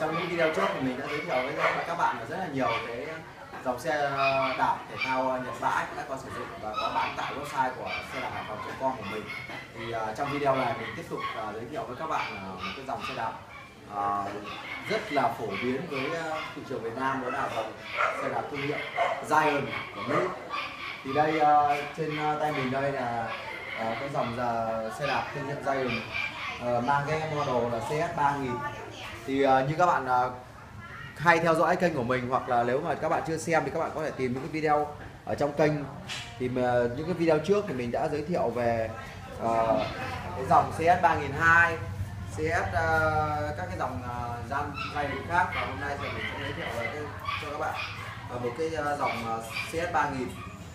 Trong những video trước thì mình đã giới thiệu với các bạn rất là nhiều cái dòng xe đạp thể thao Nhật Bản đã có sử dụng và có bán tại website của xe đạp Hải Phòng.com của mình. Thì trong video này mình tiếp tục giới thiệu với các bạn một cái dòng xe đạp rất là phổ biến với thị trường Việt Nam, đó là dòng xe đạp thương hiệu Giant của Mỹ. Thì đây trên tay mình đây là cái dòng xe đạp thương hiệu Giant mang cái model là CS3000. Thì như các bạn hay theo dõi kênh của mình, hoặc là nếu mà các bạn chưa xem thì các bạn có thể tìm những cái video ở trong kênh. Thì những cái video trước thì mình đã giới thiệu về cái dòng CS3002, các cái dòng Giant khác, và hôm nay thì mình sẽ giới thiệu cho các bạn một cái dòng CS3000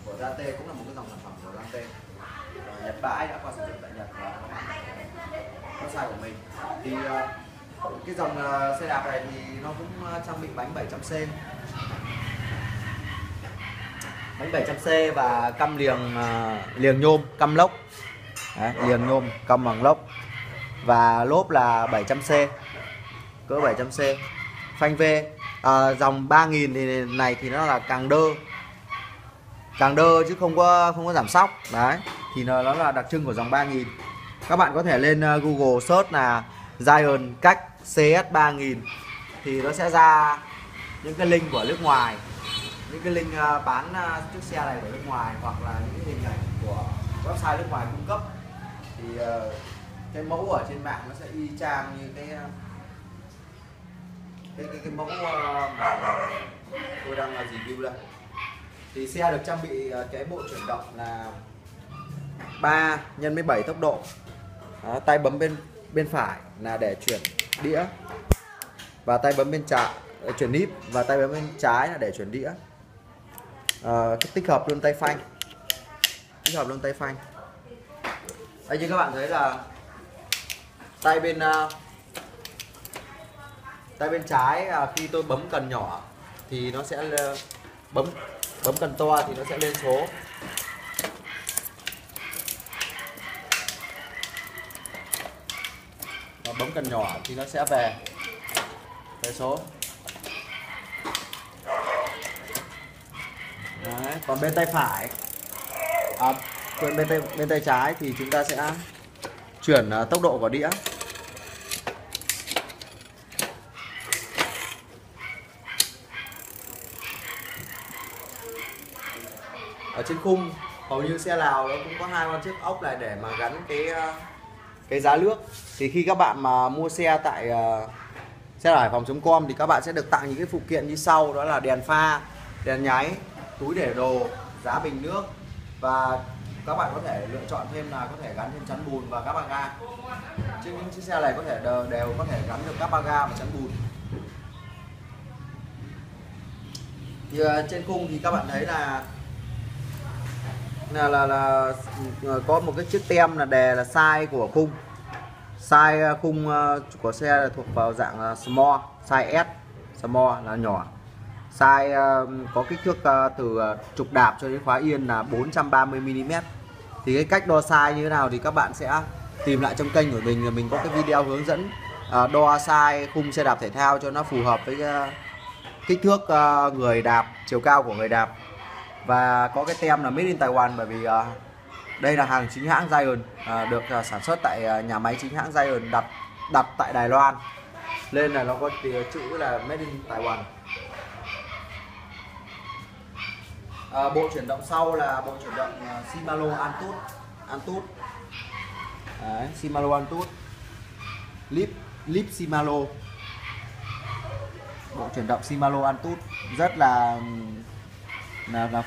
của Giant, cũng là một cái dòng sản phẩm của Giant Nhật Bản đã qua sử dụng tại Nhật và website của mình. Thì cái dòng xe đạp này thì nó cũng trang bị bánh 700C, bánh 700C và căm liềng nhôm, căm lốc. Đấy, liềng nhôm căm bằng lốc và lốp là 700C, cỡ 700C, phanh V. Dòng 3000 thì này thì nó là càng đơ chứ không có giảm sóc. Đấy thì nó là đặc trưng của dòng 3000. Các bạn có thể lên Google search là Giant cách CS3000 thì nó sẽ ra những cái link của nước ngoài, những cái link bán chiếc xe này của nước ngoài, hoặc là những cái hình ảnh của website nước ngoài cung cấp. Thì cái mẫu ở trên mạng nó sẽ y chang như cái mẫu mà tôi đang review đây. Thì xe được trang bị cái bộ chuyển động là 3x17 tốc độ. Đó, tay bấm bên phải là để chuyển đĩa, và tay bấm bên trái chuyển níp, và tay bấm bên trái là để chuyển đĩa. Tích hợp luôn tay phanh, đấy, như các bạn thấy là tay bên trái khi tôi bấm cần nhỏ thì nó sẽ bấm cần to thì nó sẽ lên số. Bấm cần nhỏ thì nó sẽ về số. Đấy, còn bên tay phải, bên tay trái thì chúng ta sẽ chuyển tốc độ của đĩa. Ở trên khung hầu như xe nào nó cũng có hai con chiếc ốc này để mà gắn cái giá nước. Thì khi các bạn mà mua xe tại xe đạp Hải Phòng.com thì các bạn sẽ được tặng những cái phụ kiện như sau, đó là đèn pha, đèn nháy, túi để đồ, giá bình nước, và các bạn có thể lựa chọn thêm là có thể gắn thêm chắn bùn và các ba ga. Trên những chiếc xe này có thể đều có thể gắn được các ba ga và chắn bùn. Như trên khung thì các bạn thấy là có một cái chiếc tem là đề là size của khung. Size khung của xe là thuộc vào dạng small, size S, small là nhỏ. Size có kích thước từ trục đạp cho đến khóa yên là 430mm. Thì cái cách đo size như thế nào thì các bạn sẽ tìm lại trong kênh của mình. Mình có cái video hướng dẫn đo size khung xe đạp thể thao cho nó phù hợp với kích thước người đạp, chiều cao của người đạp. Và có cái tem là Made in Taiwan, bởi vì đây là hàng chính hãng Giant, được sản xuất tại nhà máy chính hãng Giant đặt tại Đài Loan, nên là nó có chữ là Made in Taiwan. Bộ chuyển động sau là bộ chuyển động Shimano Altus. Đấy, Shimano Altus, lip Shimano, bộ chuyển động Shimano Altus rất là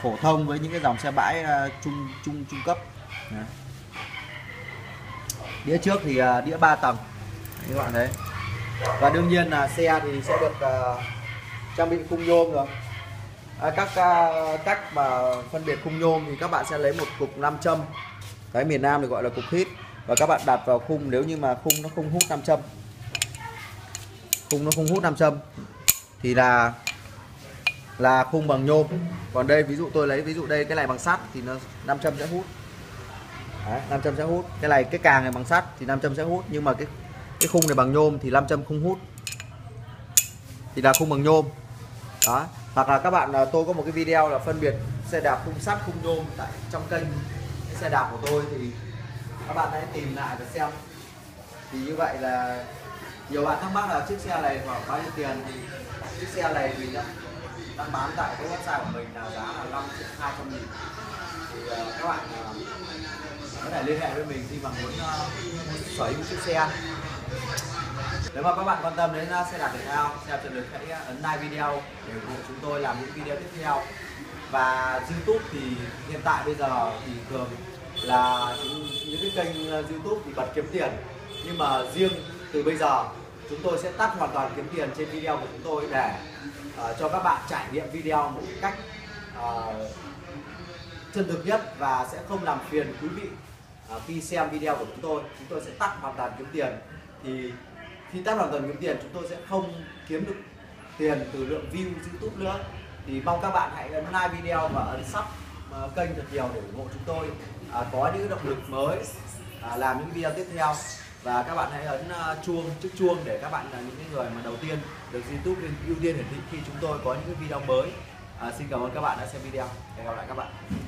phổ thông với những cái dòng xe bãi trung cấp. Đĩa trước thì đĩa 3 tầng các bạn thấy, và đương nhiên là xe thì sẽ được trang bị khung nhôm rồi. Các cách mà phân biệt khung nhôm thì các bạn sẽ lấy một cục 5 châm, cái miền Nam thì gọi là cục hít, và các bạn đặt vào khung. Nếu như mà khung nó không hút 5 châm, thì là khung bằng nhôm. Còn đây ví dụ tôi lấy ví dụ đây cái này bằng sắt thì nó 5 châm sẽ hút. Đấy, 5 châm sẽ hút. Cái này cái càng này bằng sắt thì 5 châm sẽ hút, nhưng mà cái khung này bằng nhôm thì 5 châm không hút. thì là khung bằng nhôm. Đó, hoặc là các bạn, tôi có một cái video là phân biệt xe đạp khung sắt khung nhôm tại trong kênh cái xe đạp của tôi, thì các bạn hãy tìm lại và xem. Thì như vậy là nhiều bạn thắc mắc là chiếc xe này khoảng bao nhiêu tiền, thì chiếc xe này mình đang bán tại cái website của mình là giá là 5.200.000. Thì các bạn có thể liên hệ với mình khi mà muốn sở hữu chiếc xe. Nếu mà các bạn quan tâm đến xe đạp thể thao, xe đạp lực, hãy ấn like video để ủng hộ chúng tôi làm những video tiếp theo. Và YouTube thì hiện tại bây giờ thì thường là những cái kênh YouTube thì bật kiếm tiền, nhưng mà riêng từ bây giờ chúng tôi sẽ tắt hoàn toàn kiếm tiền trên video của chúng tôi để cho các bạn trải nghiệm video một cách chân thực nhất, và sẽ không làm phiền quý vị khi xem video của chúng tôi. Chúng tôi sẽ tắt hoàn toàn kiếm tiền. Thì khi tắt hoàn toàn kiếm tiền, chúng tôi sẽ không kiếm được tiền từ lượng view YouTube nữa. Thì mong các bạn hãy ấn like video và ấn sub kênh thật nhiều để ủng hộ chúng tôi có những động lực mới làm những video tiếp theo. Và các bạn hãy ấn chuông, chiếc chuông, để các bạn là những người mà đầu tiên được YouTube ưu tiên hiển thị khi chúng tôi có những video mới. Xin cảm ơn các bạn đã xem video. Hẹn gặp lại các bạn.